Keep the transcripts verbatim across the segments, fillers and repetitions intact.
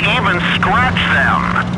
didn't even scratch them.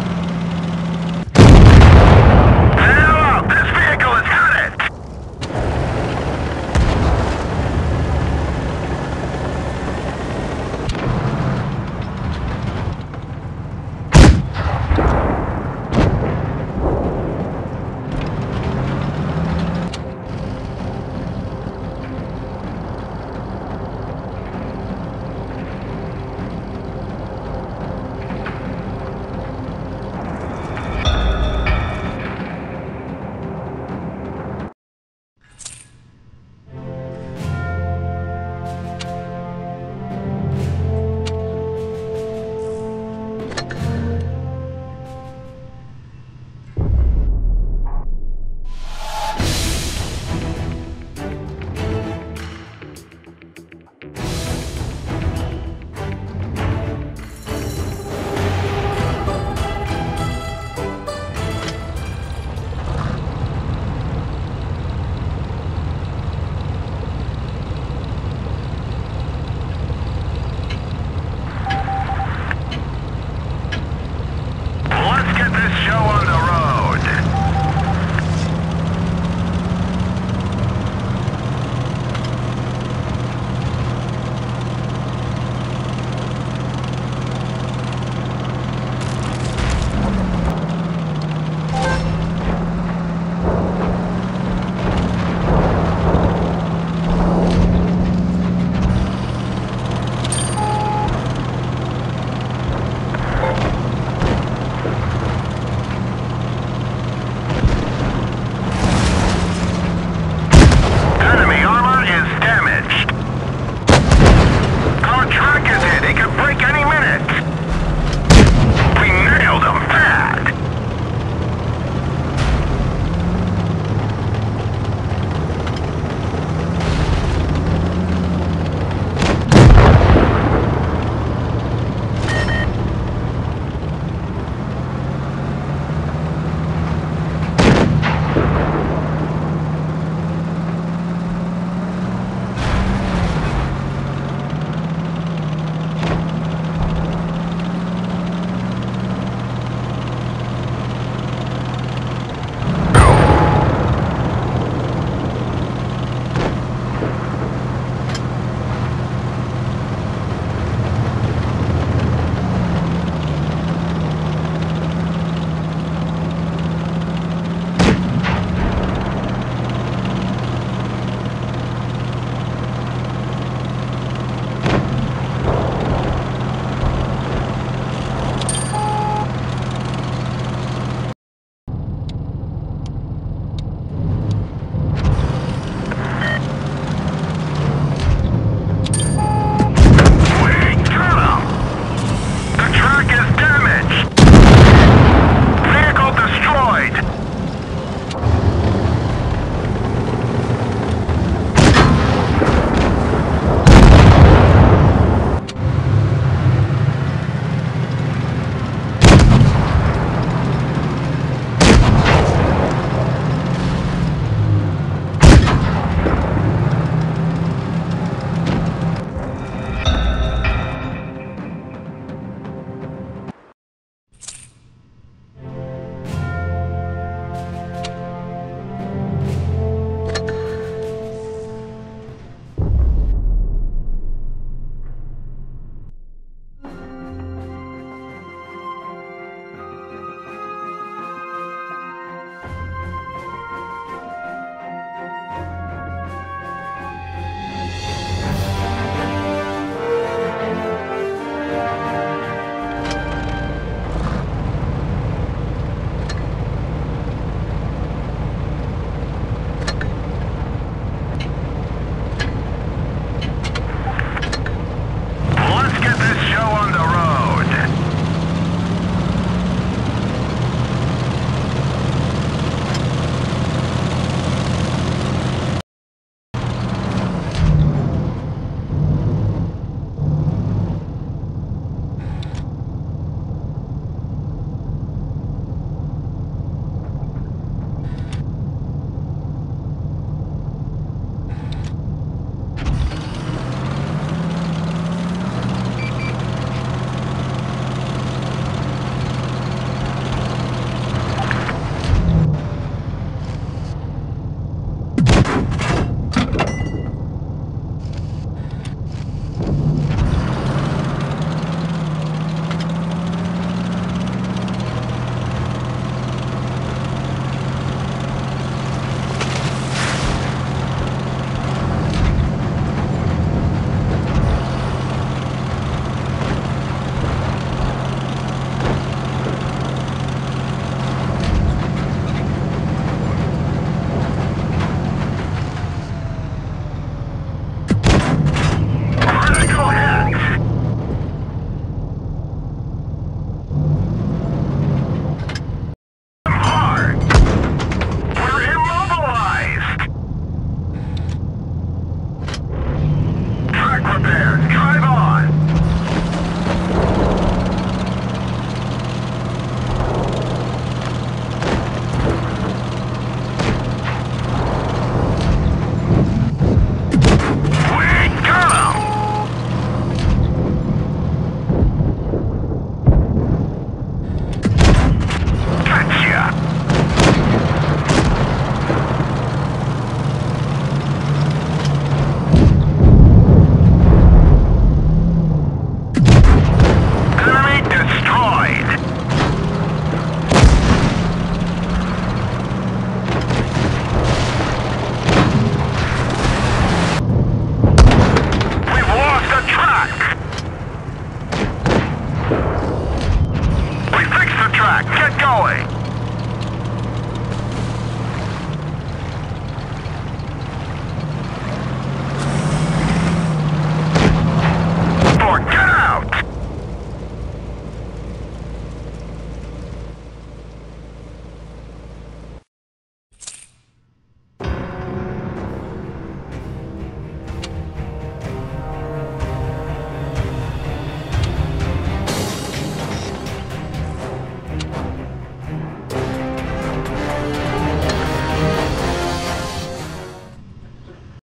destroy.